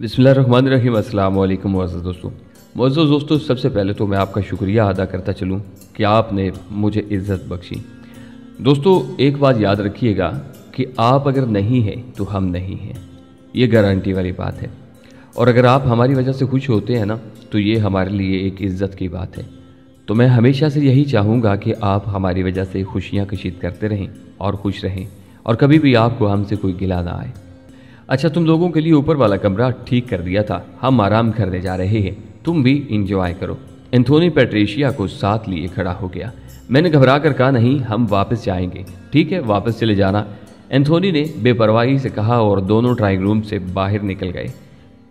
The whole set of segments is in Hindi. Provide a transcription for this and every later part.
बिस्मिल्लाहिर्रहमानिर्रहीम अस्सलाम वालेकुम अज़ीज़ दोस्तों। मौजूद दोस्तों, सबसे पहले तो मैं आपका शुक्रिया अदा करता चलूं कि आपने मुझे इज़्ज़त बख्शी। दोस्तों एक बात याद रखिएगा कि आप अगर नहीं हैं तो हम नहीं हैं, ये गारंटी वाली बात है। और अगर आप हमारी वजह से खुश होते हैं ना तो ये हमारे लिए एक इज़्ज़त की बात है। तो मैं हमेशा से यही चाहूँगा कि आप हमारी वजह से खुशियाँ कशीद करते रहें और खुश रहें और कभी भी आपको हमसे कोई गिला ना आए। अच्छा, तुम लोगों के लिए ऊपर वाला कमरा ठीक कर दिया था, हम आराम करने जा रहे हैं, तुम भी इंजॉय करो। एंथोनी पैट्रिशिया को साथ लिए खड़ा हो गया। मैंने घबरा कर कहा, नहीं हम वापस जाएंगे, ठीक है वापस चले जाना, एंथोनी ने बेपरवाही से कहा और दोनों ड्राइंग रूम से बाहर निकल गए।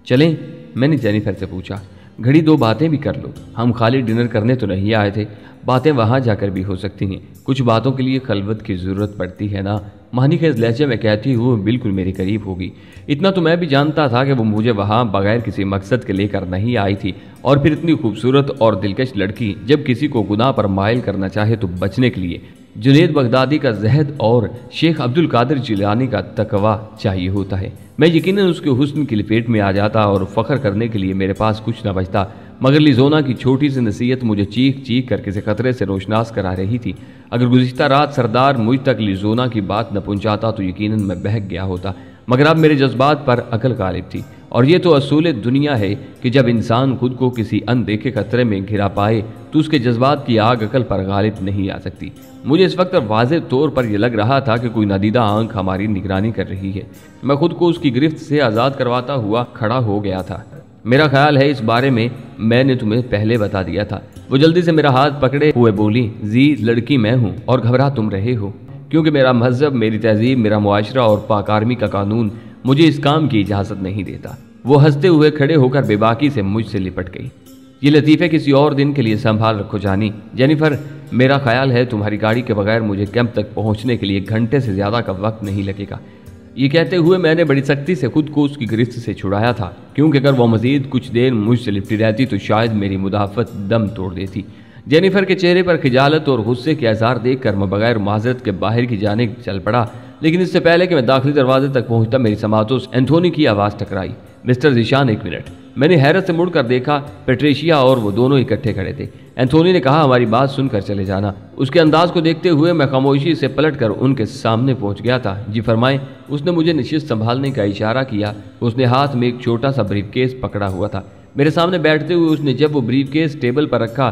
चलें, मैंने जेनिफर से पूछा, घड़ी दो बातें भी कर लो, हम खाली डिनर करने तो नहीं आए थे, बातें वहाँ जाकर भी हो सकती हैं, कुछ बातों के लिए खलवत की ज़रूरत पड़ती है ना। माहनी के इस लहजे में कहती वो बिल्कुल मेरे करीब होगी, इतना तो मैं भी जानता था कि वो मुझे वहाँ बगैर किसी मकसद के लेकर नहीं आई थी। और फिर इतनी खूबसूरत और दिलकश लड़की जब किसी को गुनाह पर मायल करना चाहे तो बचने के लिए जुनेद बगदादी का जहद और शेख अब्दुल कादिर जिलानी का तकवा चाहिए होता है। मैं यकीनन उसके हुस्न की लपेट में आ जाता और फ़ख्र करने के लिए मेरे पास कुछ न बचता, मगर लिजोना की छोटी सी नसीहत मुझे चीख चीख कर किसी ख़तरे से रोशनास करा रही थी। अगर गुज़िश्ता रात सरदार मुझ तक लिजोना की बात न पहुँचाता तो यकीनन मैं बहक गया होता, मगर अब मेरे जज्बात पर अकल गालिब थी। और ये तो असूल दुनिया है कि जब इंसान खुद को किसी अनदेखे खतरे में घिरा पाए तो उसके जज्बात की आग अकल पर गालिब नहीं आ सकती। मुझे इस वक्त वाज़े तौर पर यह लग रहा था कि कोई नदीदा आंख हमारी निगरानी कर रही है। मैं खुद को उसकी गिरफ्त से आज़ाद करवाता हुआ खड़ा हो गया था। मेरा ख्याल है इस बारे में मैंने तुम्हें पहले बता दिया था। वो जल्दी से मेरा हाथ पकड़े हुए बोली, जी लड़की मैं हूँ और घबरा तुम रहे हो, क्योंकि मेरा मजहब, मेरी तहजीब, मेरा मुआशरा और पाकारमी का कानून मुझे इस काम की इजाज़त नहीं देता। वो हंसते हुए खड़े होकर बेबाकी से मुझसे लिपट गई। ये लतीफ़े किसी और दिन के लिए संभाल रखो जानी। जेनिफर, मेरा ख्याल है तुम्हारी गाड़ी के बगैर मुझे कैंप तक पहुंचने के लिए घंटे से ज़्यादा का वक्त नहीं लगेगा। ये कहते हुए मैंने बड़ी सख्ती से खुद को उसकी गिरफ्त से छुड़ाया था, क्योंकि अगर वह मज़ीद कुछ देर मुझसे लिपटी रहती तो शायद मेरी मुदाफ़त दम तोड़ देती। जेनिफर के चेहरे पर खिजालत और गुस्से के आसार देखकर मैं बगैर माजरत के बाहर की जानिब चल पड़ा, लेकिन इससे पहले कि मैं दाखिली दरवाजे तक पहुँचता मेरी समातों से एंथोनी की आवाज़ टकराई, मिस्टर जिशान एक मिनट। मैंने हैरत से मुड़कर देखा, पैट्रिशिया और वो दोनों इकट्ठे खड़े थे। एंथोनी ने कहा, हमारी बात सुनकर चले जाना। उसके अंदाज को देखते हुए मैं खामोशी से पलटकर उनके सामने पहुंच गया था। जी फरमाएं, उसने मुझे निश्चित संभालने का इशारा किया। उसने हाथ में एक छोटा सा ब्रीफकेस पकड़ा हुआ था। मेरे सामने बैठते हुए उसने जब वो ब्रीफकेस टेबल पर रखा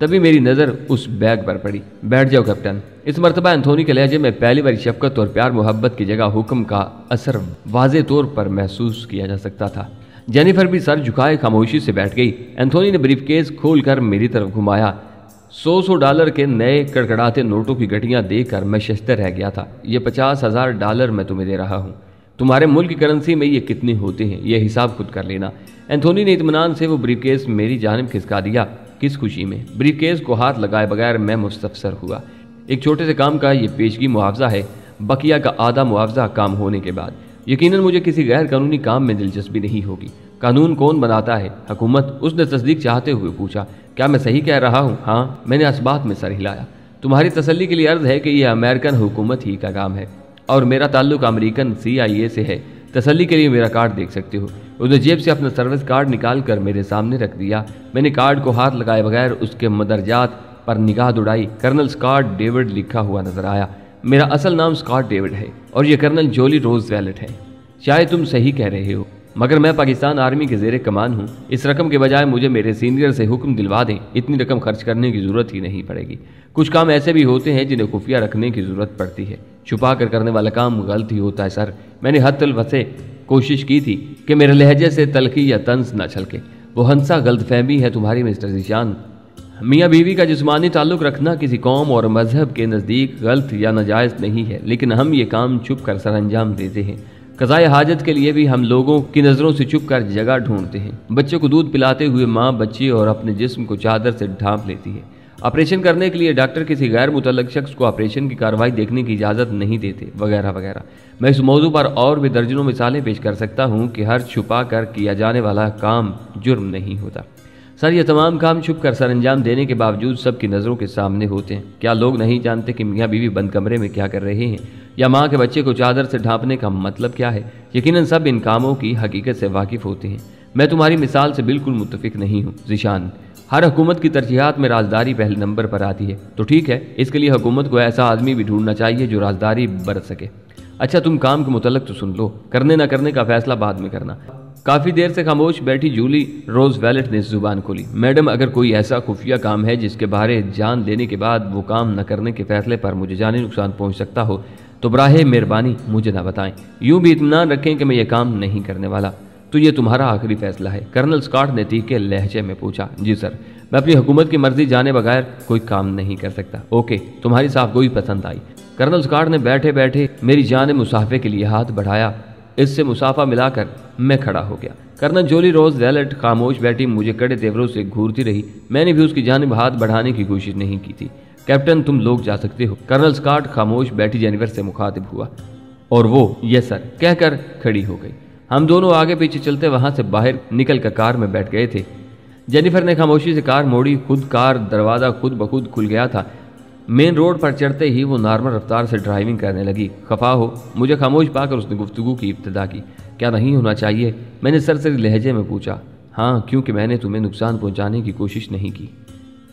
तभी मेरी नज़र उस बैग पर पड़ी। बैठ जाओ कैप्टन। इस मरतबा एंथोनी के लहजे में पहली बार शफकत और प्यार मोहब्बत की जगह हुक्म का असर वाज़े तौर पर महसूस किया जा सकता था। जेनिफर भी सर झुकाए खामोशी से बैठ गई। एंथोनी ने ब्रीफकेस खोलकर मेरी तरफ घुमाया। 100-100 डॉलर के नए कड़कड़ाते नोटों की गठियाँ देखकर मैं शशतर रह गया था। ये 50,000 डॉलर मैं तुम्हें दे रहा हूँ, तुम्हारे मुल्क की करेंसी में ये कितने होते हैं यह हिसाब खुद कर लेना। एंथोनी ने इत्मीनान से वो ब्रीफकेस मेरी जानिब खिसका दिया। किस खुशी में ब्रीफकेस को हाथ लगाए बगैर मैं मुस्तफसर हुआ। एक छोटे से काम का ये पेशगी मुआवजा है, बकिया का आधा मुआवजा काम होने के बाद। यकीनन मुझे किसी गैर कानूनी काम में दिलचस्पी नहीं होगी। कानून कौन बनाता है? हुकूमत। उसने तस्दीक चाहते हुए पूछा, क्या मैं सही कह रहा हूँ? हाँ, मैंने इस बात में सर हिलाया। तुम्हारी तसल्ली के लिए अर्ज़ है कि यह अमेरिकन हुकूमत ही का काम है और मेरा ताल्लुक अमेरिकन CIA से है। तसल्ली के लिए मेरा कार्ड देख सकते हो। उसने जेब से अपना सर्विस कार्ड निकाल कर मेरे सामने रख दिया। मैंने कार्ड को हाथ लगाए बगैर उसके मदरजात पर निगाह उड़ाई। कर्नल स्कॉट डेविड लिखा हुआ नजर आया। मेरा असल नाम स्कॉट डेविड है और ये कर्नल जूली रोज़वेल्ट है। शायद तुम सही कह रहे हो, मगर मैं पाकिस्तान आर्मी के ज़ेरे कमान हूँ। इस रकम के बजाय मुझे मेरे सीनियर से हुक्म दिलवा दें, इतनी रकम खर्च करने की ज़रूरत ही नहीं पड़ेगी। कुछ काम ऐसे भी होते हैं जिन्हें खुफिया रखने की ज़रूरत पड़ती है, छुपा कर करने वाला काम गलत ही होता है सर। मैंने हत्तल वसे कोशिश की थी कि मेरे लहजे से तलखी या तंज ना छलके। वो हंसा गलतफहमी है तुम्हारी मिस्टर ज़िशान। मियाँ बीवी का जिस्मानी ताल्लुक़ रखना किसी कौम और मजहब के नज़दीक गलत या नाजायज़ नहीं है, लेकिन हम ये काम छुप कर सर अंजाम देते हैं। क़ज़ाए हाजत के लिए भी हम लोगों की नज़रों से छुप कर जगह ढूंढते हैं। बच्चे को दूध पिलाते हुए माँ बच्चे और अपने जिस्म को चादर से ढांप लेती है। ऑपरेशन करने के लिए डॉक्टर किसी गैर मुतल्लक़ शख्स को ऑपरेशन की कार्रवाई देखने की इजाज़त नहीं देते, वगैरह वगैरह। मैं इस मौजू पर और भी दर्जनों मिसालें पेश कर सकता हूँ कि हर छुपा कर किया जाने वाला काम जुर्म नहीं होता सर। ये तमाम काम छुप कर सर अंजाम देने के बावजूद सबकी नज़रों के सामने होते हैं। क्या लोग नहीं जानते कि मियाँ बीवी बंद कमरे में क्या कर रहे हैं? या माँ के बच्चे को चादर से ढांपने का मतलब क्या है। यकीनन सब इन कामों की हकीकत से वाकिफ होते हैं। मैं तुम्हारी मिसाल से बिल्कुल मुत्तफिक नहीं हूँ ज़िशान। हर हुकूमत की तरजीहात में राजदारी पहले नंबर पर आती है, तो ठीक है, इसके लिए हुकूमत को ऐसा आदमी भी ढूंढना चाहिए जो राजदारी बरत सके। अच्छा, तुम काम के मुतल्लिक़ तो सुन लो, करने ना करने का फैसला बाद में करना। काफ़ी देर से खामोश बैठी जूली रोज़वेल्ट ने ज़ुबान खोली। मैडम, अगर कोई ऐसा खुफिया काम है जिसके बारे जान लेने के बाद वो काम न करने के फैसले पर मुझे जानी नुकसान पहुँच सकता हो तो बराहे मेहरबानी मुझे ना बताएं। यूँ भी इत्मीनान रखें कि मैं ये काम नहीं करने वाला। तो ये तुम्हारा आखिरी फैसला है, कर्नल स्कॉट ने तीखे लहजे में पूछा। जी सर, मैं अपनी हुकूमत की मर्जी जाने बगैर कोई काम नहीं कर सकता। ओके, तुम्हारी साफगोई पसंद आई। कर्नल स्कॉट ने बैठे बैठे मेरी जान मुसाफे के लिए हाथ बढ़ाया। इससे मुसाफा मिलाकर मैं खड़ा हो गया। कर्नल जूली रोज़वेल्ट खामोश बैठी मुझे कड़े तेवरों से घूरती रही। मैंने भी उसकी जानिब हाथ बढ़ाने की कोशिश नहीं की थी। कैप्टन, तुम लोग जा सकते हो, कर्नल स्कॉट खामोश बैठी जेनिफर से मुखातिब हुआ और वो यस सर कहकर खड़ी हो गई। हम दोनों आगे पीछे चलते वहां से बाहर निकल कर कार में बैठ गए थे। जेनिफर ने खामोशी से कार मोड़ी, खुद कार दरवाज़ा खुद बखुद खुल गया था। मेन रोड पर चढ़ते ही वो नॉर्मल रफ्तार से ड्राइविंग करने लगी। खफा हो मुझे खामोश पाकर उसने गुफ्तगू की इब्तिदा की। क्या नहीं होना चाहिए, मैंने सरसरी लहजे में पूछा। हाँ, क्योंकि मैंने तुम्हें नुकसान पहुँचाने की कोशिश नहीं की।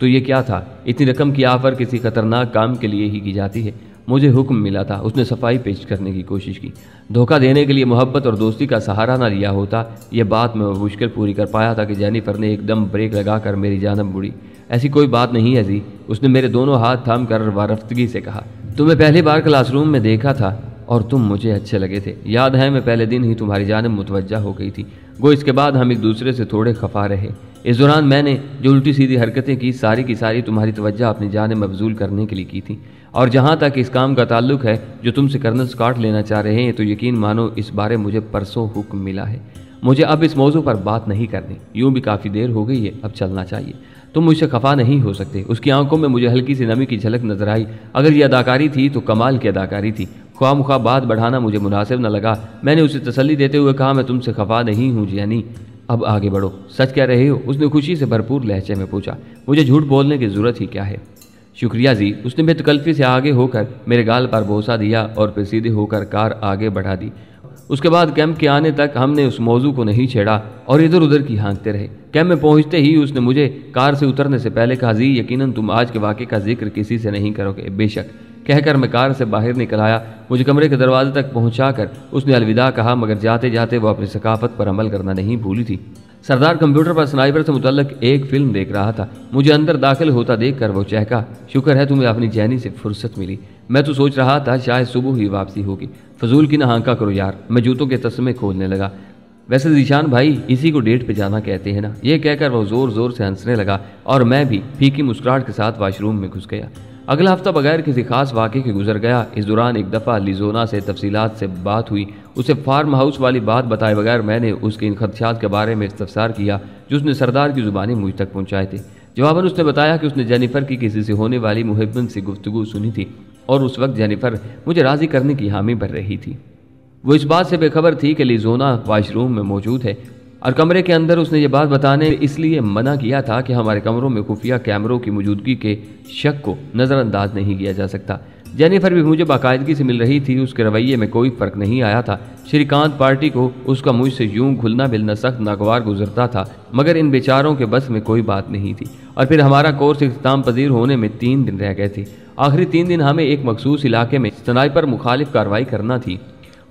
तो ये क्या था, इतनी रकम की आफर किसी खतरनाक काम के लिए ही की जाती है। मुझे हुक्म मिला था, उसने सफाई पेश करने की कोशिश की। धोखा देने के लिए मोहब्बत और दोस्ती का सहारा ना लिया होता, यह बात मैं मुश्किल पूरी कर पाया था कि जेनिफर ने एकदम ब्रेक लगाकर मेरी जानब मुड़ी। ऐसी कोई बात नहीं है जी, उसने मेरे दोनों हाथ थाम कर वारफ्तगी से कहा। तुम्हें पहली बार क्लासरूम में देखा था और तुम मुझे अच्छे लगे थे। याद है, मैं पहले दिन ही तुम्हारी जानब मुतवज्जा हो गई थी। गो इसके बाद हम एक दूसरे से थोड़े खफा रहे। इस दौरान मैंने जो उल्टी सीधी हरकतें की सारी तुम्हारी तवज्जो अपनी जान मबजूल करने के लिए की थी। और जहाँ तक इस काम का ताल्लुक है जो तुमसे कर्नल स्कॉट लेना चाह रहे हैं, तो यकीन मानो इस बारे मुझे परसों हुक्म मिला है। मुझे अब इस मौजू पर बात नहीं करनी, यूँ भी काफ़ी देर हो गई है, अब चलना चाहिए। तुम मुझसे खफा नहीं हो सकते। उसकी आंखों में मुझे हल्की सी नमी की झलक नजर आई। अगर यह अदाकारी थी तो कमाल की अदाकारी थी। ख्वाम ख्वा बात बढ़ाना मुझे मुनासिब न लगा। मैंने उसे तसल्ली देते हुए कहा, मैं तुमसे खफा नहीं हूँ जैनी, अब आगे बढ़ो। सच कह रहे हो, उसने खुशी से भरपूर लहजे में पूछा। मुझे झूठ बोलने की ज़रूरत ही क्या है। शुक्रिया जी, उसने बेतकल्फी से आगे होकर मेरे गाल पर बोसा दिया और फिर सीधे होकर कार आगे बढ़ा दी। उसके बाद कैंप के आने तक हमने उस मौजू को नहीं छेड़ा और इधर उधर की हाँकते रहे। कैंप में पहुंचते ही उसने मुझे कार से उतरने से पहले कहा, जी यकीनन तुम आज के वाक़े का जिक्र किसी से नहीं करोगे। बेशक, कहकर मैं कार से बाहर निकल आया। मुझे कमरे के दरवाजे तक पहुंचाकर उसने अलविदा कहा, मगर जाते जाते वो अपनी सकाफत पर अमल करना नहीं भूली थी। सरदार कंप्यूटर पर स्नाइपर से मुतल्लिक एक फिल्म देख रहा था। मुझे अंदर दाखिल होता देखकर वो चहका, शुक्र है तुम्हें अपनी जैनी से फुर्सत मिली। मैं तो सोच रहा था शायद सुबह ही वापसी होगी। फजूल की नहांका करो यार, मैं जूतों के तस्मे खोलने लगा। वैसे ज़िशान भाई, इसी को डेट पे जाना कहते हैं ना। ये कहकर वो ज़ोर ज़ोर से हंसने लगा और मैं भी फीकी मुस्कुराहट के साथ वाशरूम में घुस गया। अगला हफ्ता बगैर किसी खास वाक़े के गुजर गया। इस दौरान एक दफ़ा लिजोना से तफसीलात से बात हुई। उसे फार्म हाउस वाली बात बताए बगैर मैंने उसके इन खदशात के बारे में इस्तफसार किया जो उसने सरदार की ज़ुबानी मुझ तक पहुँचाए थे। जवाबन उसने बताया कि उसने जेनिफर की किसी से होने वाली मुहिब्बन से गुफ्तगू सुनी थी और उस वक्त जेनिफर मुझे राज़ी करने की हामी भर रही थी। वो इस बात से बेखबर थी कि लिजोना वाशरूम में मौजूद है और कमरे के अंदर उसने ये बात बताने इसलिए मना किया था कि हमारे कमरों में खुफिया कैमरों की मौजूदगी के शक को नज़रअंदाज नहीं किया जा सकता। जेनिफर भी मुझे बाकायदगी से मिल रही थी, उसके रवैये में कोई फ़र्क नहीं आया था। श्रीकांत पार्टी को उसका मुझसे यूं घुलना मिलना सख्त नागवार गुजरता था, मगर इन बेचारों के बस में कोई बात नहीं थी। और फिर हमारा कोर्स इख्तिताम पजीर होने में 3 दिन रह गए थे। आखिरी 3 दिन हमें एक मखसूस इलाके में स्नाइपर मुखालिफ कार्रवाई करना थी।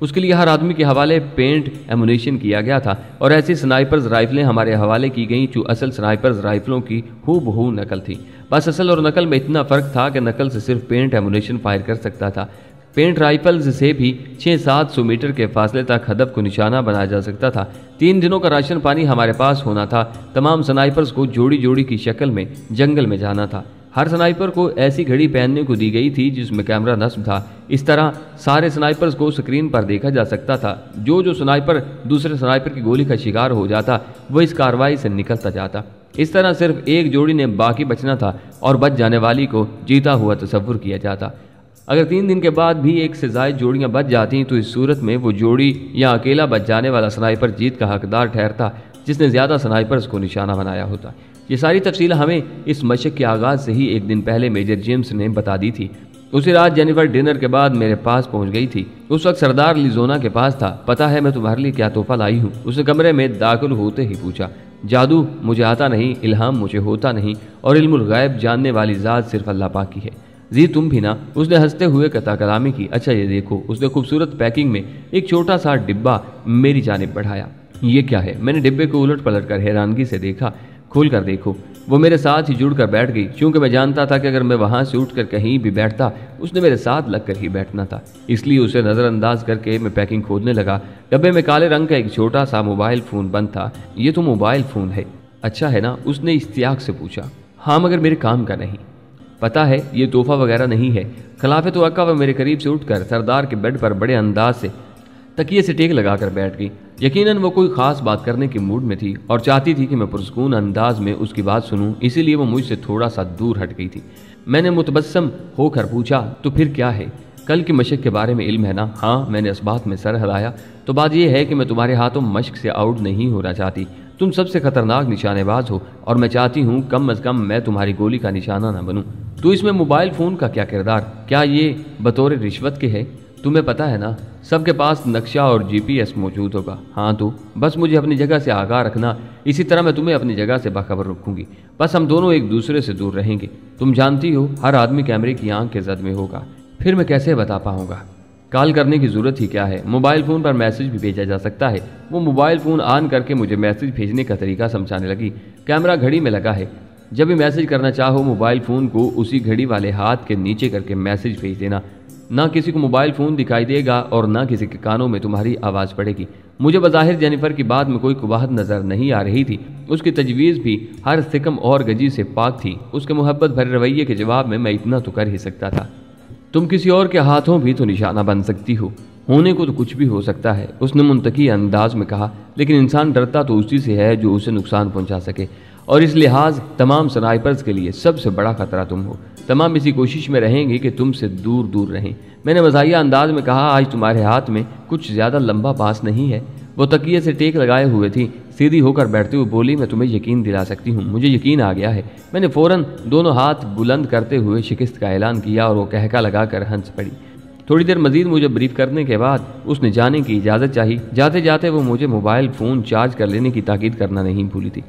उसके लिए हर आदमी के हवाले पेंट एमुनेशन किया गया था और ऐसी स्नाइपर्स राइफलें हमारे हवाले की गईं जो असल स्नाइपर्स राइफलों की हूबहू नकल थी। बस असल और नकल में इतना फ़र्क था कि नकल से सिर्फ पेंट एमुनेशन फायर कर सकता था। पेंट राइफल्स से भी 600-700 मीटर के फासले तक हदफ को निशाना बनाया जा सकता था। 3 दिनों का राशन पानी हमारे पास होना था। तमाम स्नाइपर्स को जोड़ी जोड़ी की शक्ल में जंगल में जाना था। हर स्नाइपर को ऐसी घड़ी पहनने को दी गई थी जिसमें कैमरा नस्ब था। इस तरह सारे स्नाइपर्स को स्क्रीन पर देखा जा सकता था। जो जो स्नाइपर दूसरे स्नाइपर की गोली का शिकार हो जाता वह इस कार्रवाई से निकलता जाता। इस तरह सिर्फ एक जोड़ी ने बाकी बचना था और बच जाने वाली को जीता हुआ तस्वुर किया जाता। अगर 3 दिन के बाद भी एक से ज़ायद जोड़ियाँ बच जाती तो इस सूरत में वो जोड़ी या अकेला बच जाने वाला स्नाइपर जीत का हकदार ठहरता जिसने ज़्यादा स्नाइपर्स को निशाना बनाया होता। ये सारी तफसील हमें इस मशक के आगाज़ से ही एक दिन पहले मेजर जेम्स ने बता दी थी। उसी रात जेनिफर डिनर के बाद मेरे पास पहुंच गई थी। उस वक्त सरदार लिजोना के पास था। पता है मैं तुम्हारे लिए क्या तोहफा लाई हूँ, उसने कमरे में दाखिल होते ही पूछा। जादू मुझे आता नहीं, इल्हाम मुझे होता नहीं, और इल्मुल गायब जानने वाली ज़ात सिर्फ अल्लाह पाक की है। जी तुम भी ना, उसने हंसते हुए कताकलामी की। अच्छा ये देखो, उसने खूबसूरत पैकिंग में एक छोटा सा डिब्बा मेरी जानिब बढ़ाया। ये क्या है? मैंने डिब्बे को उलट पलट कर हैरानगी से देखा। खोल कर देखो। वो मेरे साथ ही जुड़ कर बैठ गई, क्योंकि मैं जानता था कि अगर मैं वहाँ से उठकर कहीं भी बैठता, उसने मेरे साथ लगकर ही बैठना था। इसलिए उसे नज़रअंदाज करके मैं पैकिंग खोलने लगा। डब्बे में काले रंग का एक छोटा सा मोबाइल फ़ोन बंद था। ये तो मोबाइल फ़ोन है, अच्छा है ना? उसने इश्तियाक से पूछा। हाँ, मगर मेरे काम का नहीं। पता है ये तोहफा वगैरह नहीं है। खिलाफत वाक़ा वह मेरे करीब से उठकर सरदार के बेड पर बड़े अंदाज से तकिए से टेक लगाकर बैठ गई। यकीनन वो कोई ख़ास बात करने के मूड में थी और चाहती थी कि मैं पुरसकून अंदाज में उसकी बात सुनूं, इसीलिए वो मुझसे थोड़ा सा दूर हट गई थी। मैंने मुतबस्सम होकर पूछा, तो फिर क्या है? कल की मशक के बारे में इल्म है ना? हाँ, मैंने इस बात में सर हिलाया। तो बात यह है कि मैं तुम्हारे हाथों मशक से आउट नहीं होना चाहती। तुम सबसे खतरनाक निशानेबाज हो और मैं चाहती हूँ कम अज़ कम मैं तुम्हारी गोली का निशाना ना बनूँ। तो इसमें मोबाइल फ़ोन का क्या किरदार? क्या ये बतौर रिश्वत के है? तुम्हें पता है ना सबके पास नक्शा और जीपीएस मौजूद होगा। हाँ, तो बस मुझे अपनी जगह से आगाह रखना, इसी तरह मैं तुम्हें अपनी जगह से बाखबर रखूंगी। बस हम दोनों एक दूसरे से दूर रहेंगे। तुम जानती हो हर आदमी कैमरे की आंख के जद में होगा, फिर मैं कैसे बता पाऊंगा? कॉल करने की ज़रूरत ही क्या है? मोबाइल फ़ोन पर मैसेज भी भेजा जा सकता है। वो मोबाइल फ़ोन ऑन करके मुझे मैसेज भेजने का तरीका समझाने लगी। कैमरा घड़ी में लगा है, जब भी मैसेज करना चाहो मोबाइल फ़ोन को उसी घड़ी वाले हाथ के नीचे करके मैसेज भेज देना। ना किसी को मोबाइल फ़ोन दिखाई देगा और ना किसी के कानों में तुम्हारी आवाज़ पड़ेगी। मुझे बज़ाहिर जेनिफर की बात में कोई कुवाहत नज़र नहीं आ रही थी। उसकी तजवीज़ भी हर सिकम और गजी से पाक थी। उसके मोहब्बत भरे रवैये के जवाब में मैं इतना तो कर ही सकता था, तुम किसी और के हाथों भी तो निशाना बन सकती हो, होने को तो कुछ भी हो सकता है, उसने मुंतकी अंदाज में कहा। लेकिन इंसान डरता तो उसी से है जो उसे नुकसान पहुँचा सके, और इस लिहाज तमाम स्नाइपर्स के लिए सबसे बड़ा खतरा तुम हो। तमाम इसी कोशिश में रहेंगे कि तुमसे दूर दूर रहें। मैंने मज़ाहिया अंदाज में कहा, आज तुम्हारे हाथ में कुछ ज़्यादा लंबा पास नहीं है। वो तकिए से टेक लगाए हुए थी। सीधी होकर बैठते हुए बोली, मैं तुम्हें यकीन दिला सकती हूँ, मुझे यकीन आ गया है। मैंने फ़ौरन दोनों हाथ बुलंद करते हुए शिकस्त का ऐलान किया और वो कहका लगाकर हंस पड़ी। थोड़ी देर मज़ीद मुझे ब्रीफ करने के बाद उसने जाने की इजाज़त चाही। जाते जाते वो मुझे मोबाइल फ़ोन चार्ज कर लेने की ताकीद करना नहीं भूली थी।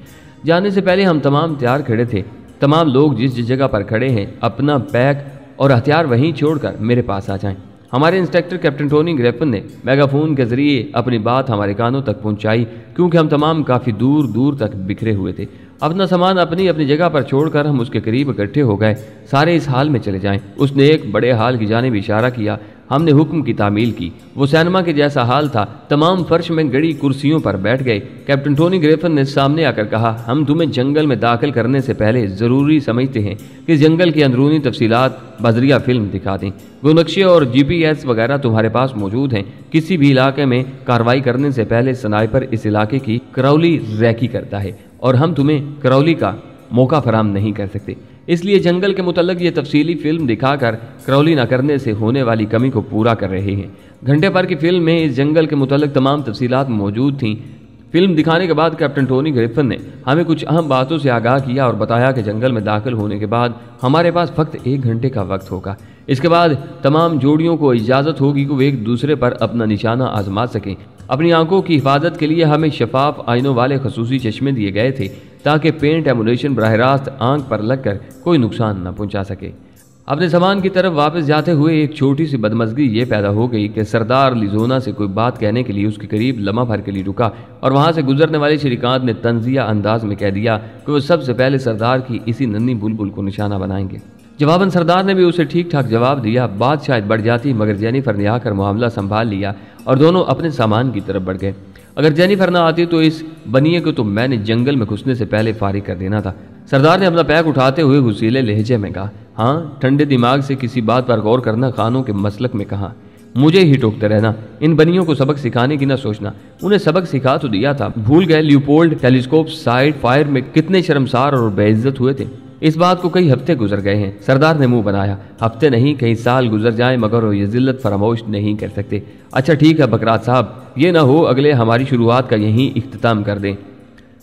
जाने से पहले हम तमाम तैयार खड़े थे। तमाम लोग जिस जगह पर खड़े हैं अपना पैक और हथियार वहीं छोड़कर मेरे पास आ जाएं। हमारे इंस्ट्रक्टर कैप्टन टोनी ग्रिफिन ने मेगाफोन के ज़रिए अपनी बात हमारे कानों तक पहुंचाई, क्योंकि हम तमाम काफ़ी दूर दूर तक बिखरे हुए थे। अपना सामान अपनी अपनी जगह पर छोड़कर हम उसके करीब इकट्ठे हो गए। सारे इस हाल में चले जाएं। उसने एक बड़े हाल की जानिब इशारा किया। हमने हुक्म की तामील की। वो सिनेमा के जैसा हाल था। तमाम फर्श में गड़ी कुर्सियों पर बैठ गए। कैप्टन टोनी ग्रिफिन ने सामने आकर कहा, हम तुम्हें जंगल में दाखिल करने से पहले ज़रूरी समझते हैं कि जंगल की अंदरूनी तफसीलात बजरिया फिल्म दिखा दें। वो नक्शे और GPS वगैरह तुम्हारे पास मौजूद हैं। किसी भी इलाके में कार्रवाई करने से पहले स्नाइपर इस इलाके की करौली रैकी करता है और हम तुम्हें करौली का मौका फराम नहीं कर सकते। इसलिए जंगल के मुतलक ये तफसीली फिल्म दिखाकर करौली न करने से होने वाली कमी को पूरा कर रहे हैं। घंटे भर की फिल्म में इस जंगल के मुतलक तमाम तफसीलात मौजूद थीं। फिल्म दिखाने के बाद कैप्टन टोनी ग्रिफिन ने हमें कुछ अहम बातों से आगाह किया और बताया कि जंगल में दाखिल होने के बाद हमारे पास फ़क्त 1 घंटे का वक्त होगा। इसके बाद तमाम जोड़ियों को इजाज़त होगी कि वे एक दूसरे पर अपना निशाना आजमा सकें। अपनी आंखों की हिफाजत के लिए हमें शफाफ आइनों वाले खसूसी चश्मे दिए गए थे ताकि पेंट एमुलेशन बराह रास्त आंख पर लगकर कोई नुकसान न पहुंचा सके। अपने सामान की तरफ वापस जाते हुए एक छोटी सी बदमज़गी ये पैदा हो गई कि सरदार लिजोना से कोई बात कहने के लिए उसके करीब लम्हा भर के लिए रुका और वहाँ से गुजरने वाले श्रीकांत ने तंजिया अंदाज में कह दिया कि वो सबसे पहले सरदार की इसी नन्ही बुलबुल को निशाना बनाएंगे। जवाबन सरदार ने भी उसे ठीक ठाक जवाब दिया। बात शायद बढ़ जाती, मगर जेनिफर ने आकर मामला संभाल लिया और दोनों अपने सामान की तरफ बढ़ गए। अगर जेनिफर ना आती तो इस बनिए को तो मैंने जंगल में घुसने से पहले फारिग कर देना था। सरदार ने अपना पैक उठाते हुए गुस्सीले लहजे में कहा। हाँ, ठंडे दिमाग से किसी बात पर गौर करना खानों के मसलक में कहा। मुझे ही टोकते रहना, इन बनियों को सबक सिखाने की ना सोचना। उन्हें सबक सिखा तो दिया था, भूल गए लियोपोल्ड टेलीस्कोप साइड फायर में कितने शर्मसार और बेइज्जत हुए थे। इस बात को कई हफ्ते गुजर गए हैं। सरदार ने मुंह बनाया। हफ्ते नहीं, कई साल गुजर जाए मगर वो ये जिल्लत फरामोश नहीं कर सकते। अच्छा ठीक है बकरात साहब, ये ना हो अगले हमारी शुरुआत का यहीं इख्तिताम कर दें।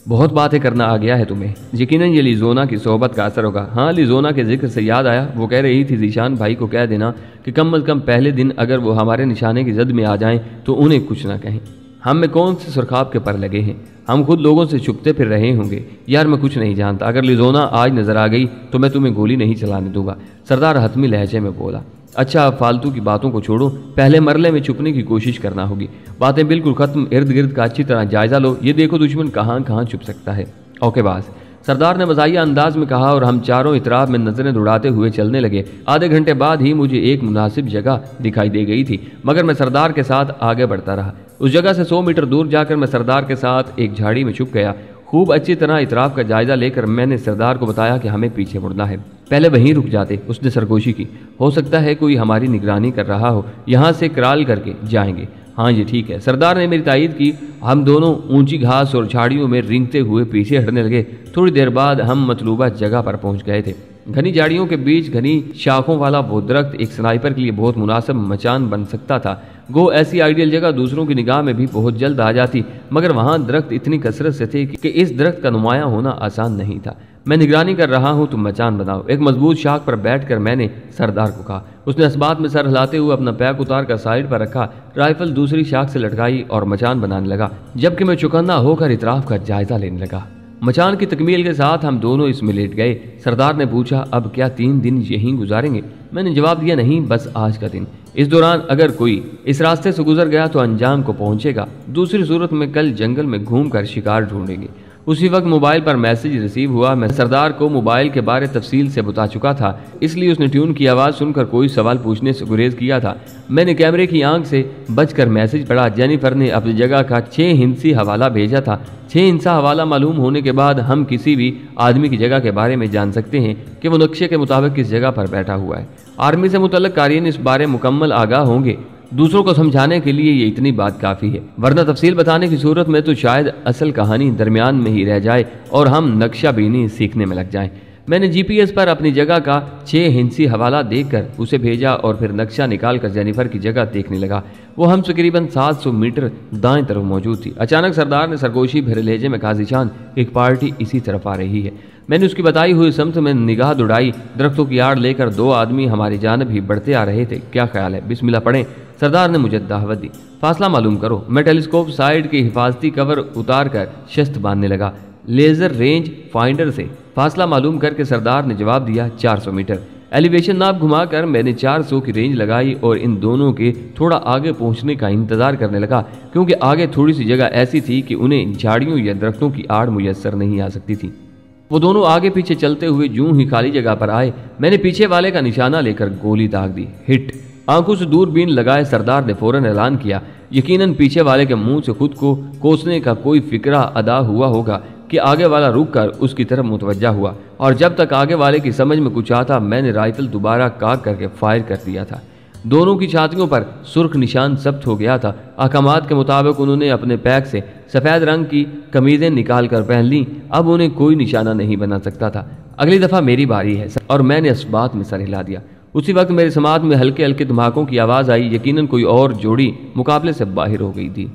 बहुत बातें करना आ गया है तुम्हें। यकीनन ये लिजोना की सोहबत का असर होगा। हाँ, लिजोना के जिक्र से याद आया, वो कह रही थी जीशान भाई को कह देना कि कम अज़ कम पहले दिन अगर वो हमारे निशाने की जद में आ जाएं तो उन्हें कुछ ना कहें। हम में कौन से सुरखाब के पर लगे हैं, हम खुद लोगों से छुपते फिर रहे होंगे। यार मैं कुछ नहीं जानता, अगर लिजोना आज नज़र आ गई तो मैं तुम्हें गोली नहीं चलाने दूंगा, सरदार हतमी लहजे में बोला। अच्छा अब फालतू की बातों को छोड़ो, पहले मरले में छुपने की कोशिश करना होगी। बातें बिल्कुल ख़त्म, इर्द गिर्द का अच्छी तरह जायज़ा लो, ये देखो दुश्मन कहाँ कहाँ छुप सकता है। ओके बास, सरदार ने मज़ाहिया अंदाज में कहा और हम चारों इतराब में नज़रें दौड़ाते हुए चलने लगे। आधे घंटे बाद ही मुझे एक मुनासिब जगह दिखाई दे गई थी, मगर मैं सरदार के साथ आगे बढ़ता रहा। उस जगह से 100 मीटर दूर जाकर मैं सरदार के साथ एक झाड़ी में छुप गया। खूब अच्छी तरह इतराब का जायज़ा लेकर मैंने सरदार को बताया कि हमें पीछे मुड़ना है, पहले वहीं रुक जाते। उसने सरगोशी की, हो सकता है कोई हमारी निगरानी कर रहा हो, यहाँ से क्रॉल करके जाएंगे। हाँ ये ठीक है, सरदार ने मेरी तायीद की। हम दोनों ऊंची घास और झाड़ियों में रिंगते हुए पीछे हटने लगे। थोड़ी देर बाद हम मतलूबा जगह पर पहुंच गए थे। घनी झाड़ियों के बीच घनी शाखों वाला वो दरख्त एक स्नाइपर के लिए बहुत मुनासिब मचान बन सकता था। गो ऐसी आइडियल जगह दूसरों की निगाह में भी बहुत जल्द आ जाती, मगर वहाँ दरख्त इतनी कसरत से थे कि इस दरख्त का नुमाया होना आसान नहीं था। मैं निगरानी कर रहा हूँ, तुम मचान बनाओ। एक मजबूत शाख पर बैठकर मैंने सरदार को कहा। उसने अस्बात में सर हिलाते हुए अपना पैक उतार कर साइड पर रखा, राइफल दूसरी शाख से लटकाई और मचान बनाने लगा, जबकि मैं चौकन्ना होकर इतराफ का जायजा लेने लगा। मचान की तकमील के साथ हम दोनों इसमें लेट गए। सरदार ने पूछा, अब क्या 3 दिन यहीं गुजारेंगे? मैंने जवाब दिया, नहीं, बस आज का दिन। इस दौरान अगर कोई इस रास्ते से गुजर गया तो अंजाम को पहुंचेगा, दूसरी सूरत में कल जंगल में घूमकर शिकार ढूंढेंगे। उसी वक्त मोबाइल पर मैसेज रिसीव हुआ। मैं सरदार को मोबाइल के बारे तफसील से बता चुका था, इसलिए उसने ट्यून की आवाज़ सुनकर कोई सवाल पूछने से गुरेज किया था। मैंने कैमरे की आंख से बचकर मैसेज पढ़ा। जेनिफर ने अपनी जगह का 6 हिंसी हवाला भेजा था। 6 हिंसा हवाला मालूम होने के बाद हम किसी भी आदमी की जगह के बारे में जान सकते हैं कि वो नक्शे के मुताबिक किस जगह पर बैठा हुआ है। आर्मी से मुतल्लक कारीन इस बारे मुकम्मल आगाह होंगे। दूसरों को समझाने के लिए ये इतनी बात काफ़ी है, वरना तफसील बताने की सूरत में तो शायद असल कहानी दरमियान में ही रह जाए और हम नक्शा बीनी सीखने में लग जाएं। मैंने GPS पर अपनी जगह का 6 हिंसी हवाला देखकर उसे भेजा और फिर नक्शा निकालकर जेनिफर की जगह देखने लगा। वो हमसे करीबन 700 मीटर दाएं तरफ मौजूद थी। अचानक सरदार ने सरगोशी भरे लहजे में कहा, ज़िशान एक पार्टी इसी तरफ आ रही है। मैंने उसकी बताई हुई समत में निगाह दौड़ाई। दरख्तों की आड़ लेकर 2 आदमी हमारी जानब ही बढ़ते आ रहे थे। क्या ख्याल है, बिस्मिल्लाह पढ़ें? सरदार ने मुझे दावत दी, फासला मालूम करो। मैं टेलीस्कोप साइड के हिफाजती कवर उतार कर शस्त बांधने लगा। लेज़र रेंज फाइंडर से फासला मालूम करके सरदार ने जवाब दिया, 400 मीटर। एलिवेशन नाप घुमाकर मैंने 400 की रेंज लगाई और इन दोनों के थोड़ा आगे पहुंचने का इंतज़ार करने लगा, क्योंकि आगे थोड़ी सी जगह ऐसी थी कि उन्हें झाड़ियों या दरख्तों की आड़ मुयस्सर नहीं आ सकती थी। वो दोनों आगे पीछे चलते हुए यूं ही खाली जगह पर आए। मैंने पीछे वाले का निशाना लेकर गोली दाग दी। हिट। आंखों से दूरबीन लगाए सरदार ने फौरन ऐलान किया। यकीनन पीछे वाले के मुंह से खुद को कोसने का कोई फिक्रा अदा हुआ होगा कि आगे वाला रुककर उसकी तरफ मुतवज्जा हुआ, और जब तक आगे वाले की समझ में कुछ आता मैंने राइफल दोबारा काक करके फायर कर दिया था। दोनों की छातियों पर सुर्ख निशान सब्त हो गया था। अहकामात के मुताबिक उन्होंने अपने पैक से सफ़ेद रंग की कमीज़ें निकाल कर पहन लीं। अब उन्हें कोई निशाना नहीं बना सकता था। अगली दफ़ा मेरी बारी है, और मैंने इस बात में सर हिला दिया। उसी वक्त मेरे समात में हल्के हल्के धमाकों की आवाज़ आई। यकीनन कोई और जोड़ी मुकाबले से बाहर हो गई थी।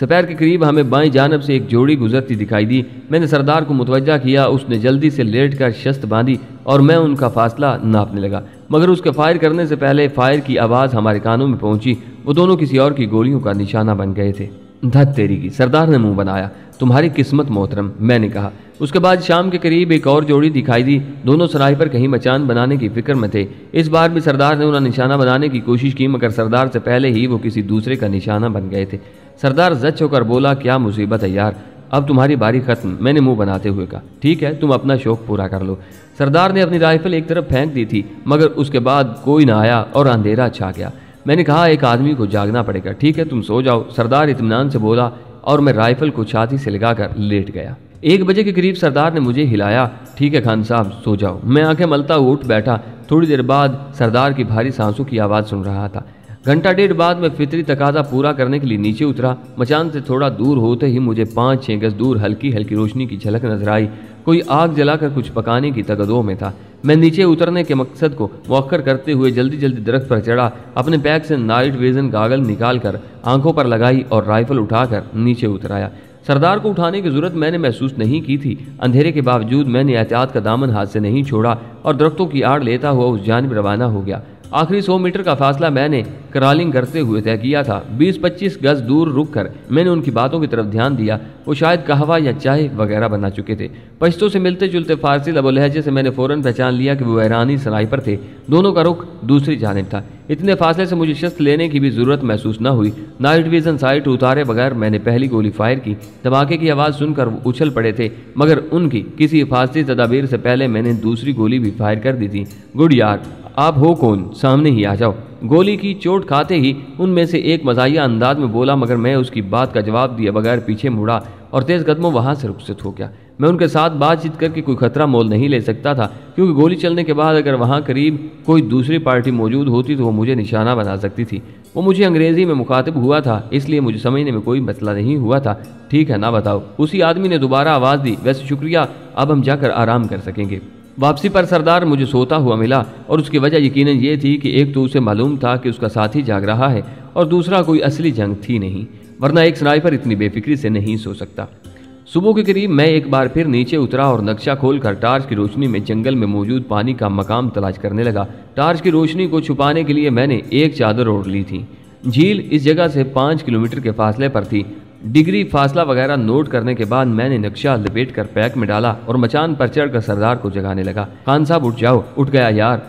सफेर के करीब हमें बाईं जानब से एक जोड़ी गुजरती दिखाई दी। मैंने सरदार को मुतवज्जा किया। उसने जल्दी से लेट कर शस्त बांधी और मैं उनका फासला नापने लगा, मगर उसके फायर करने से पहले फायर की आवाज़ हमारे कानों में पहुंची। वो दोनों किसी और की गोलियों का निशाना बन गए थे। धत तेरी की, सरदार ने मुँह बनाया। तुम्हारी किस्मत मोहतरम, मैंने कहा। उसके बाद शाम के करीब एक और जोड़ी दिखाई दी। दोनों सराय पर कहीं मचान बनाने की फिक्र में थे। इस बार भी सरदार ने उन्हें निशाना बनाने की कोशिश की, मगर सरदार से पहले ही वो किसी दूसरे का निशाना बन गए थे। सरदार जच होकर बोला, क्या मुसीबत है यार, अब तुम्हारी बारी ख़त्म। मैंने मुंह बनाते हुए कहा, ठीक है, तुम अपना शौक़ पूरा कर लो। सरदार ने अपनी राइफल एक तरफ फेंक दी थी, मगर उसके बाद कोई ना आया और अंधेरा छा गया। मैंने कहा, एक आदमी को जागना पड़ेगा, ठीक है, तुम सो जाओ। सरदार इत्मीनान से बोला और मैं राइफल को छाती से लगाकर लेट गया। 1 बजे के करीब सरदार ने मुझे हिलाया। ठीक है खान साहब, सो जाओ। मैं आंखें मलता हुआ उठ बैठा। थोड़ी देर बाद सरदार की भारी सांसों की आवाज़ सुन रहा था। घंटा डेढ़ बाद मैं फितरी तकाजा पूरा करने के लिए नीचे उतरा। मचान से थोड़ा दूर होते ही मुझे 5-6 गज दूर हल्की हल्की रोशनी की झलक नजर आई। कोई आग जलाकर कुछ पकाने की तगदो में था। मैं नीचे उतरने के मकसद को मौखर करते हुए जल्दी जल्दी दरख्त पर चढ़ा। अपने बैग से नाइट विजन गागल निकाल कर आंखों पर लगाई और राइफल उठाकर नीचे उतर आया। सरदार को उठाने की जरूरत मैंने महसूस नहीं की थी। अंधेरे के बावजूद मैंने एहतियात का दामन हाथ से नहीं छोड़ा और दरख्तों की आड़ लेता हुआ उस जानिब रवाना हो गया। आखिरी 100 मीटर का फासला मैंने करालिंग करते हुए तय किया था। 20-25 गज दूर रुककर मैंने उनकी बातों की तरफ ध्यान दिया। वो शायद कहवा या चाय वगैरह बना चुके थे। पश्तो से मिलते जुलते फारसी लबो लहजे से मैंने फौरन पहचान लिया कि वो ईरानी स्नाइपर थे। दोनों का रुख दूसरी जानिब था। इतने फासले से मुझे शस्त्र लेने की भी जरूरत महसूस न हुई। नाइट विजन साइट उतारे बगैर मैंने पहली गोली फायर की। धमाके की आवाज़ सुनकर वो उछल पड़े थे, मगर उनकी किसी हिफाजती तदाबीर से पहले मैंने दूसरी गोली भी फायर कर दी थी। गुड यार, आप हो कौन, सामने ही आ जाओ। गोली की चोट खाते ही उनमें से एक मजाहिया अंदाज में बोला, मगर मैं उसकी बात का जवाब दिए बगैर पीछे मुड़ा और तेज़ कदमों वहाँ से रुखसत हो गया। मैं उनके साथ बातचीत करके कोई खतरा मोल नहीं ले सकता था, क्योंकि गोली चलने के बाद अगर वहाँ करीब कोई दूसरी पार्टी मौजूद होती तो वो मुझे निशाना बना सकती थी। वो मुझे अंग्रेज़ी में मुखातिब हुआ था, इसलिए मुझे समझने में कोई मसला नहीं हुआ था। ठीक है ना, बताओ, उसी आदमी ने दोबारा आवाज़ दी। वैसे शुक्रिया, अब हम जाकर आराम कर सकेंगे। वापसी पर सरदार मुझे सोता हुआ मिला और उसकी वजह यकीनन ये थी कि एक तो उसे मालूम था कि उसका साथी जाग रहा है और दूसरा कोई असली जंग थी नहीं, वरना एक स्नाइपर इतनी बेफिक्री से नहीं सो सकता। सुबह के करीब मैं एक बार फिर नीचे उतरा और नक्शा खोलकर टार्च की रोशनी में जंगल में मौजूद पानी का मकाम तलाश करने लगा। टार्च की रोशनी को छुपाने के लिए मैंने एक चादर ओढ़ ली थी। झील इस जगह से 5 किलोमीटर के फासले पर थी। डिग्री फासला वगैरह नोट करने के बाद मैंने नक्शा लपेट कर पैक में डाला और मचान पर चढ़कर सरदार को जगाने लगा। खान साहब, उठ जाओ। उठ गया यार,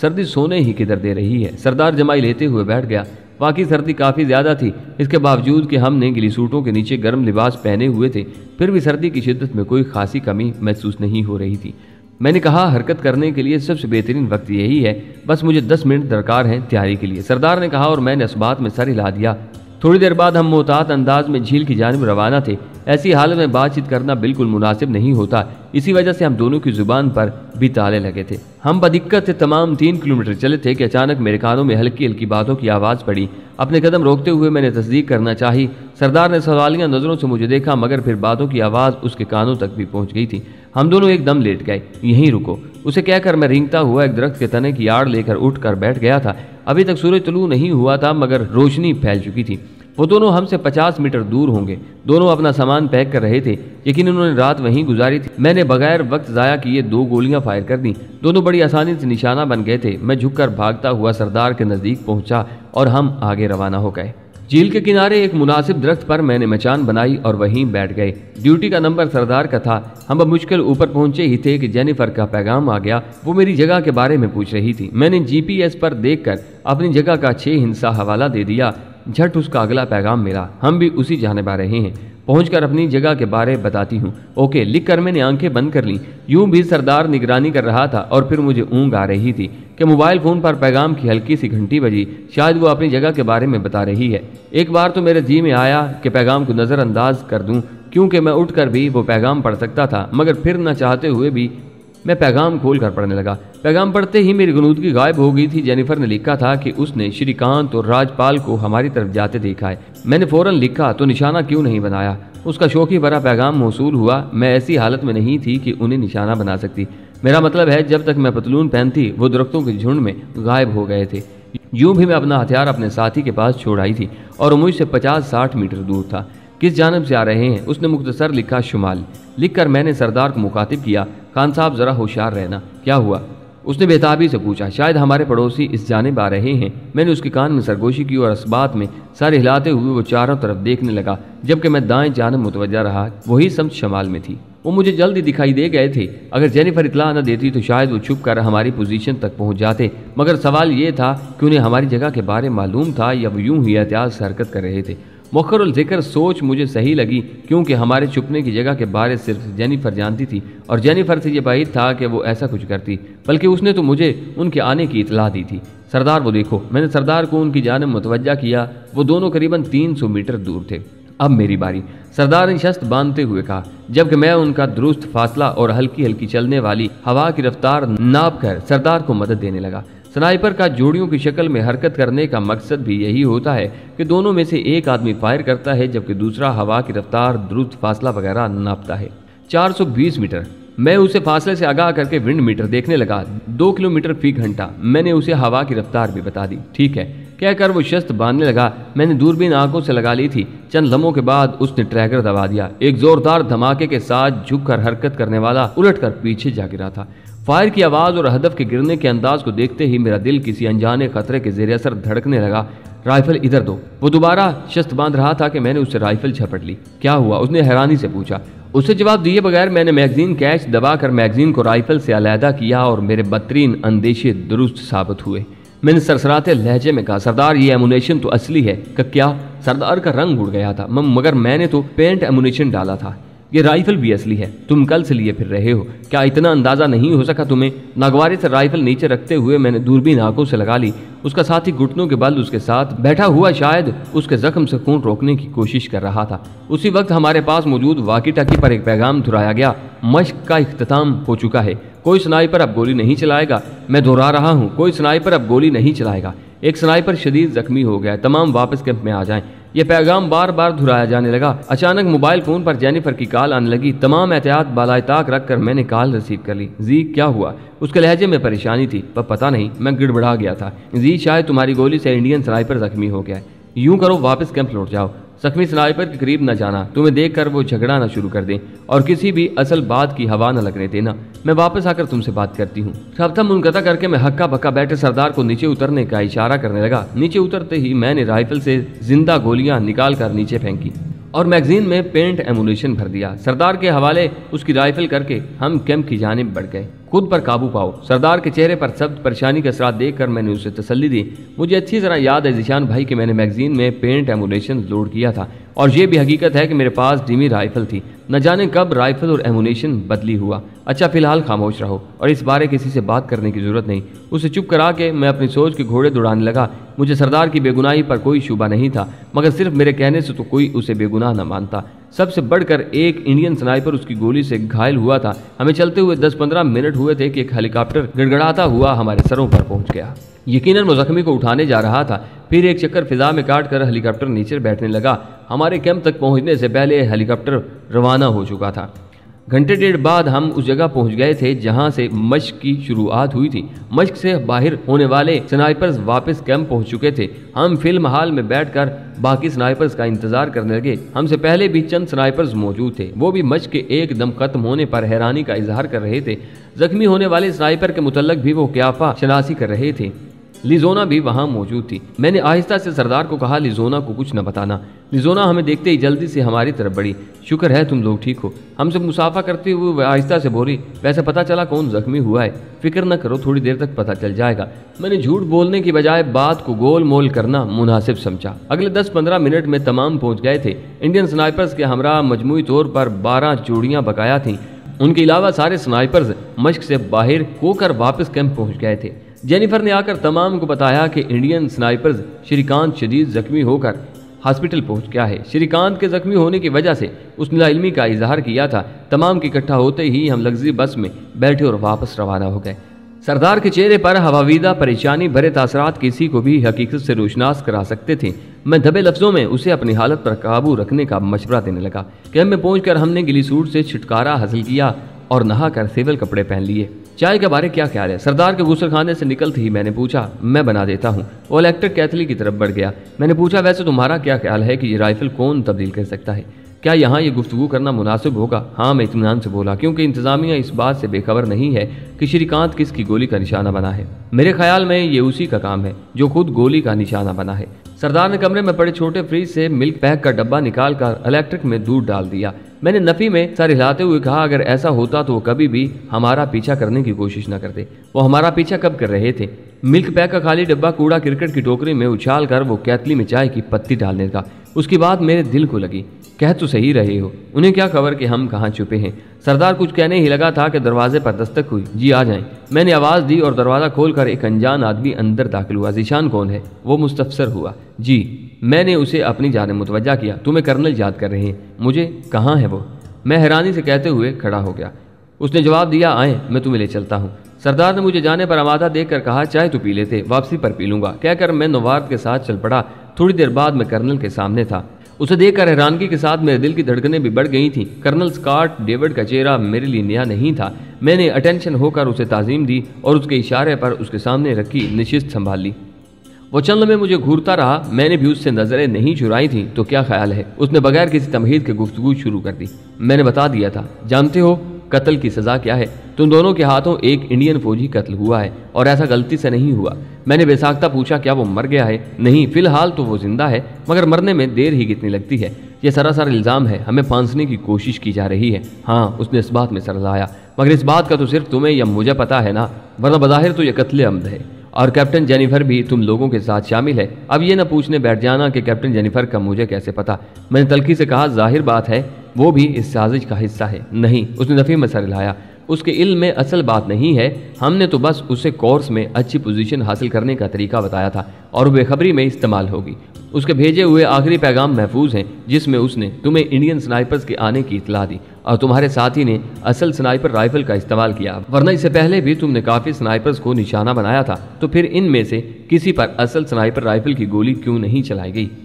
सर्दी सोने ही किधर दे रही है। सरदार जमाई लेते हुए बैठ गया। बाकी सर्दी काफ़ी ज़्यादा थी, इसके बावजूद कि हमने गिली सूटों के नीचे गर्म लिबास पहने हुए थे, फिर भी सर्दी की शिद्दत में कोई खासी कमी महसूस नहीं हो रही थी। मैंने कहा, हरकत करने के लिए सबसे बेहतरीन वक्त यही है, बस मुझे 10 मिनट दरकार हैं तैयारी के लिए। सरदार ने कहा और मैंने इस बात में सर हिला दिया। थोड़ी देर बाद हम मोहतात अंदाज में झील की जानिब रवाना थे। ऐसी हालत में बातचीत करना बिल्कुल मुनासिब नहीं होता, इसी वजह से हम दोनों की ज़ुबान पर भी ताले लगे थे। हम बदिक्कत से तमाम 3 किलोमीटर चले थे कि अचानक मेरे कानों में हल्की हल्की बातों की आवाज़ पड़ी। अपने कदम रोकते हुए मैंने तस्दीक करना चाही। सरदार ने सवालिया नज़रों से मुझे देखा, मगर फिर बातों की आवाज़ उसके कानों तक भी पहुँच गई थी। हम दोनों एकदम लेट गए। यहीं रुको, उसे कहकर मैं रिंगता हुआ एक दरख्त के तने की आड़ लेकर उठ कर बैठ गया था। अभी तक सूरज तुलू नहीं हुआ था, मगर रोशनी फैल चुकी थी। वो दोनों हमसे 50 मीटर दूर होंगे। दोनों अपना सामान पैक कर रहे थे, लेकिन उन्होंने रात वहीं गुजारी थी। मैंने बगैर वक्त ज़ाया किए 2 गोलियां फायर कर दी। दोनों बड़ी आसानी से निशाना बन गए थे। मैं झुककर भागता हुआ सरदार के नज़दीक पहुंचा और हम आगे रवाना हो गए। झील के किनारे एक मुनासिब दरख्त पर मैंने मचान बनाई और वहीं बैठ गए। ड्यूटी का नंबर सरदार का था। हम बमुश्किल ऊपर पहुंचे ही थे कि जेनिफर का पैगाम आ गया। वो मेरी जगह के बारे में पूछ रही थी। मैंने GPS पर देखकर अपनी जगह का 6 हिस्सा हवाला दे दिया। झट उसका अगला पैगाम मिला। हम भी उसी जानिब आ रहे हैं, पहुंचकर अपनी जगह के बारे बताती हूँ। ओके लिखकर मैंने आंखें बंद कर लीं। यूं भी सरदार निगरानी कर रहा था और फिर मुझे ऊँग आ रही थी कि मोबाइल फ़ोन पर पैगाम की हल्की सी घंटी बजी। शायद वो अपनी जगह के बारे में बता रही है। एक बार तो मेरे जी में आया कि पैगाम को नज़रअंदाज कर दूँ, क्योंकि मैं उठकर भी वो पैगाम पढ़ सकता था, मगर फिर न चाहते हुए भी मैं पैगाम खोल कर पढ़ने लगा। पैगाम पढ़ते ही मेरी गुनूदगी गायब हो गई थी। जेनिफर ने लिखा था कि उसने श्रीकांत और राजपाल को हमारी तरफ जाते देखा है। मैंने फ़ौरन लिखा तो निशाना क्यों नहीं बनाया। उसका शोखी भरा पैगाम मौसूल हुआ। मैं ऐसी हालत में नहीं थी कि उन्हें निशाना बना सकती। मेरा मतलब है, जब तक मैं पतलून पहनती वो दरख्तों के झुंड में गायब हो गए थे। यूँ भी मैं अपना हथियार अपने साथी के पास छोड़ आई थी और मुझसे 50-60 मीटर दूर था। किस जानिब से आ रहे हैं, उसने मुख्तसर लिखा। शुमाल लिखकर मैंने सरदार को मुखातिब किया। खान साहब ज़रा होशियार रहना। क्या हुआ, उसने बेताबी से पूछा। शायद हमारे पड़ोसी इस जानिब आ रहे हैं। मैंने उसके कान में सरगोशी की और इस बात में सर हिलाते हुए वो चारों तरफ देखने लगा, जबकि मैं दाएं जानिब मुतवज्जा रहा। वही समत शमाल में थी। वो मुझे जल्दी दिखाई दे गए थे। अगर जेनिफर इतला न देती तो शायद वो छुप कर हमारी पोजीशन तक पहुंच जाते, मगर सवाल ये था कि उन्हें हमारी जगह के बारे में मालूम था या वो यूँ ही एहतियात से हरकत कर रहे थे। मुखरुल जिक्र सोच मुझे सही लगी, क्योंकि हमारे छुपने की जगह के बारे सिर्फ जेनिफर जानती थी और जेनिफर से ये बात था कि वो ऐसा कुछ करती, बल्कि उसने तो मुझे उनके आने की इतला दी थी। सरदार वो देखो, मैंने सरदार को उनकी जानिब मुतवज्जा किया। वो दोनों करीबन 300 मीटर दूर थे। अब मेरी बारी, सरदार ने शस्त्र बांधते हुए कहा, जबकि मैं उनका दुरुस्त फासला और हल्की हल्की चलने वाली हवा की रफ्तार नाप कर सरदार को मदद देने लगा। स्नाइपर का जोड़ियों की शक्ल में हरकत करने का मकसद भी यही होता है कि दोनों में से एक आदमी फायर करता है, जबकि दूसरा हवा की रफ्तार, द्रुत फासला वगैरह नापता है। 420 मीटर मैं उसे फासले से आगाह करके विंड मीटर देखने लगा। 2 किलोमीटर फी घंटा मैंने उसे हवा की रफ्तार भी बता दी। ठीक है, कहकर वो शस्त्र बांधने लगा। मैंने दूरबीन आंखों से लगा ली थी। चंद लम्हों के बाद उसने ट्रैगर दबा दिया। एक जोरदार धमाके के साथ झुककर हरकत करने वाला उलटकर पीछे जा गिरा था। फायर की आवाज़ और हदफ के गिरने के अंदाज को देखते ही मेरा दिल किसी अनजाने खतरे के ज़ेरे असर धड़कने लगा। राइफल इधर दो। वो दोबारा शस्त्र बांध रहा था कि मैंने उससे राइफल झपट ली। क्या हुआ, उसने हैरानी से पूछा। उससे जवाब दिए बगैर मैंने मैगजीन कैच दबाकर मैगजीन को राइफल से अलहदा किया और मेरे बदतरीन अंदेशे दुरुस्त साबित हुए। मैंने सरसराते लहजे में कहा, सरदार ये एमुनेशन तो असली है। क्या? सरदार का रंग उड़ गया था। मगर मैंने तो पेंट एमुनेशन डाला था। ये राइफल भी असली है। तुम कल से लिए फिर रहे हो, क्या इतना अंदाजा नहीं हो सका तुम्हें? नागवारे से राइफल नीचे रखते हुए मैंने दूरबीन आंखों से लगा ली। उसका साथी घुटनों के बल उसके साथ बैठा हुआ शायद उसके जख्म से खून रोकने की कोशिश कर रहा था। उसी वक्त हमारे पास मौजूद वाकी टाकी पर एक पैगाम धुराया गया। मश्क का इख्तिताम हो चुका है, कोई स्नाइपर अब गोली नहीं चलाएगा। मैं दोहरा रहा हूँ, कोई स्नाइपर अब गोली नहीं चलाएगा। एक स्नाइपर शदीद जख्मी हो गया, तमाम वापस कैंप में आ जाएं। यह पैगाम बार बार धुराया जाने लगा। अचानक मोबाइल फोन पर जेनिफर की कॉल आने लगी। तमाम एहतियात बालाए ताक रखकर मैंने कॉल रिसीव कर ली। जी क्या हुआ? उसके लहजे में परेशानी थी, पर पता नहीं मैं गिड़बड़ा गया था। जी शायद तुम्हारी गोली से इंडियन स्नाइपर जख्मी हो गया है। यूं करो वापस कैंप लौट जाओ, जख्मी स्नाइपर के करीब न जाना। तुम्हें देखकर वो झगड़ा ना शुरू कर दें और किसी भी असल बात की हवा न लगने देना। मैं वापस आकर तुमसे बात करती हूँ। रब्ता मुनक़ता करके मैं हक्का बक्का बैठे सरदार को नीचे उतरने का इशारा करने लगा। नीचे उतरते ही मैंने राइफल से जिंदा गोलियाँ निकाल कर नीचे फेंकी और मैगजीन में पेंट एमुलेशन भर दिया। सरदार के हवाले उसकी राइफल करके हम कैंप की जानिब बढ़ गए। खुद पर काबू पाओ। सरदार के चेहरे पर सख्त परेशानी के असरात देखकर मैंने उसे तसल्ली दी। मुझे अच्छी तरह याद है जिशान भाई कि मैंने मैगजीन में पेंट एमुलेशन लोड किया था और ये भी हकीकत है कि मेरे पास डिमी राइफल थी। न जाने कब राइफल और एमुनेशन बदली हुआ। अच्छा फिलहाल खामोश रहो और इस बारे किसी से बात करने की जरूरत नहीं। उसे चुप करा के मैं अपनी सोच के घोड़े दौड़ाने लगा। मुझे सरदार की बेगुनाही पर कोई शुबा नहीं था, मगर सिर्फ मेरे कहने से तो कोई उसे बेगुनाह न मानता। सबसे बढ़कर एक इंडियन स्नाइपर उसकी गोली से घायल हुआ था। हमें चलते हुए 10-15 मिनट हुए थे कि एक हेलीकॉप्टर गड़गड़ाता हुआ हमारे सरों पर पहुंच गया। यकीनन वो जख्मी को उठाने जा रहा था। फिर एक चक्कर फिजा में काट कर हेलीकॉप्टर नीचे बैठने लगा। हमारे कैंप तक पहुंचने से पहले हेलीकॉप्टर रवाना हो चुका था। घंटे डेढ़ बाद हम उस जगह पहुंच गए थे जहां से मश्क की शुरुआत हुई थी। मश्क से बाहर होने वाले स्नाइपर्स वापस कैंप पहुंच चुके थे। हम फिल्म हॉल में बैठकर बाकी स्नाइपर्स का इंतजार करने लगे। हमसे पहले भी चंद स्नाइपर्स मौजूद थे, वो भी मश्क के एकदम खत्म होने पर हैरानी का इजहार कर रहे थे। जख्मी होने वाले स्नाइपर के मुतल्लक भी वो क्याफा शनासी कर रहे थे। लिजोना भी वहाँ मौजूद थी। मैंने आहिस्ता से सरदार को कहा, लिजोना को कुछ न बताना। लिजोना हमें देखते ही जल्दी से हमारी तरफ बढ़ी। शुक्र है तुम लोग ठीक हो, हमसे मुसाफा करते हुए वह आहिस्ता से बोली। वैसे पता चला कौन जख्मी हुआ है? फिक्र न करो, थोड़ी देर तक पता चल जाएगा। मैंने झूठ बोलने की बजाय बात को गोल मोल करना मुनासिब समझा। अगले 10-15 मिनट में तमाम पहुँच गए थे। इंडियन स्नाइपर्स के हमरा मजमूई तौर पर 12 जोड़ियाँ बकाया थीं। उनके अलावा सारे स्नाइपर्स मश्क से बाहर होकर वापस कैंप पहुँच गए थे। जेनिफर ने आकर तमाम को बताया कि इंडियन स्नाइपर्स श्रीकांत शदीद जख्मी होकर हॉस्पिटल पहुंच गया है। श्रीकांत के जख्मी होने की वजह से उसने लाइलमी का इजहार किया था। तमाम के इकट्ठा होते ही हम लग्जरी बस में बैठे और वापस रवाना हो गए। सरदार के चेहरे पर हवावीदा परेशानी भरे तासरात किसी को भी हकीकत से रोशनास करा सकते थे। मैं दबे लफ्ज़ों में उसे अपनी हालत पर काबू रखने का मशवरा देने लगा। कैंप में पहुंचकर हमने गिली सूट से छुटकारा हासिल किया और नहाकर सिविल कपड़े पहन लिए। चाय के बारे क्या ख्याल है? सरदार के गुसलखाने से निकलते ही मैंने पूछा। मैं बना देता हूँ। वो इलेक्ट्रिक कैथली की तरफ बढ़ गया। मैंने पूछा, वैसे तुम्हारा क्या ख्याल है कि ये राइफल कौन तब्दील कर सकता है? क्या यहाँ ये गुफ्तगू करना मुनासिब होगा? हाँ, मैं इत्मीनान से बोला, क्योंकि इंतजामिया इस बात से बेखबर नहीं है कि श्रीकांत किसकी गोली का निशाना बना है। मेरे ख्याल में ये उसी का काम है जो खुद गोली का निशाना बना है। सरदार ने कमरे में पड़े छोटे फ्रिज से मिल्क पैक का डब्बा निकाल कर इलेक्ट्रिक में दूध डाल दिया। मैंने नफ़ी में सर हिलाते हुए कहा, अगर ऐसा होता तो वो कभी भी हमारा पीछा करने की कोशिश न करते। वो हमारा पीछा कब कर रहे थे? मिल्क पैक का खाली डब्बा कूड़ा क्रिकेट की टोकरी में उछाल कर वो केतली में चाय की पत्ती डालने लगा। उसकी बात मेरे दिल को लगी। कह तो सही रहे हो, उन्हें क्या खबर कि हम कहाँ छुपे हैं? सरदार कुछ कहने ही लगा था कि दरवाजे पर दस्तक हुई। जी आ जाएं, मैंने आवाज़ दी और दरवाज़ा खोलकर एक अनजान आदमी अंदर दाखिल हुआ। जिशान कौन है? वो मुस्तफसर हुआ। जी, मैंने उसे अपनी जानिब मुतवज्जा किया। तुम्हें कर्नल याद कर रहे हैं? मुझे? कहाँ है वो? मैं हैरानी से कहते हुए खड़ा हो गया। उसने जवाब दिया, आएँ मैं तुम्हें ले चलता हूँ। सरदार ने मुझे जाने पर आमादा देखकर कहा, चाय तो पी लेते, वापसी पर पी लूँगा। कहकर मैं नवाब के साथ चल पड़ा। थोड़ी देर बाद मैं कर्नल के सामने था। उसे देखकर हैरानगी के साथ मेरे दिल की धड़कनें भी बढ़ गई थीं। कर्नल स्कॉट डेविड का चेहरा मेरे लिए नया नहीं था। मैंने अटेंशन होकर उसे ताज़ीम दी और उसके इशारे पर उसके सामने रखी नशिस्त संभाल ली। वो चंद में मुझे घूरता रहा। मैंने भी उससे नजरें नहीं चुराई थी तो क्या ख्याल है। उसने बगैर किसी तमहीद के गुफ्तगू शुरू कर दी। मैंने बता दिया था, जानते हो कत्ल की सज़ा क्या है, तुम दोनों के हाथों एक इंडियन फौजी कत्ल हुआ है और ऐसा गलती से नहीं हुआ। मैंने बेसाख्ता पूछा क्या वो मर गया है। नहीं, फिलहाल तो वो जिंदा है, मगर मरने में देर ही कितनी लगती है। यह सरासर इल्ज़ाम है, हमें फांसने की कोशिश की जा रही है। हाँ, उसने इस बात में सर हिलाया, मगर इस बात का तो सिर्फ तुम्हें या मुझे पता है ना, वरना बज़ाहिर तो यह कत्ल अमद है। और कैप्टन जेनिफर भी तुम लोगों के साथ शामिल है। अब ये न पूछने बैठ जाना कि कैप्टन जेनिफर का मुझे कैसे पता। मैंने तल्खी से कहा, जाहिर बात है वो भी इस साजिश का हिस्सा है। नहीं, उसने नफी में सर हिलाया, उसके इल्म में असल बात नहीं है। हमने तो बस उसे कोर्स में अच्छी पोजीशन हासिल करने का तरीका बताया था और बेखबरी में इस्तेमाल होगी। उसके भेजे हुए आखिरी पैगाम महफूज हैं, जिसमें उसने तुम्हें इंडियन स्नाइपर्स के आने की इतला दी और तुम्हारे साथी ने असल स्नाइपर राइफल का इस्तेमाल किया, वरना इससे पहले भी तुमने काफ़ी स्नाइपर्स को निशाना बनाया था। तो फिर इनमें से किसी पर असल स्नाइपर राइफल की गोली क्यों नहीं चलाई गई।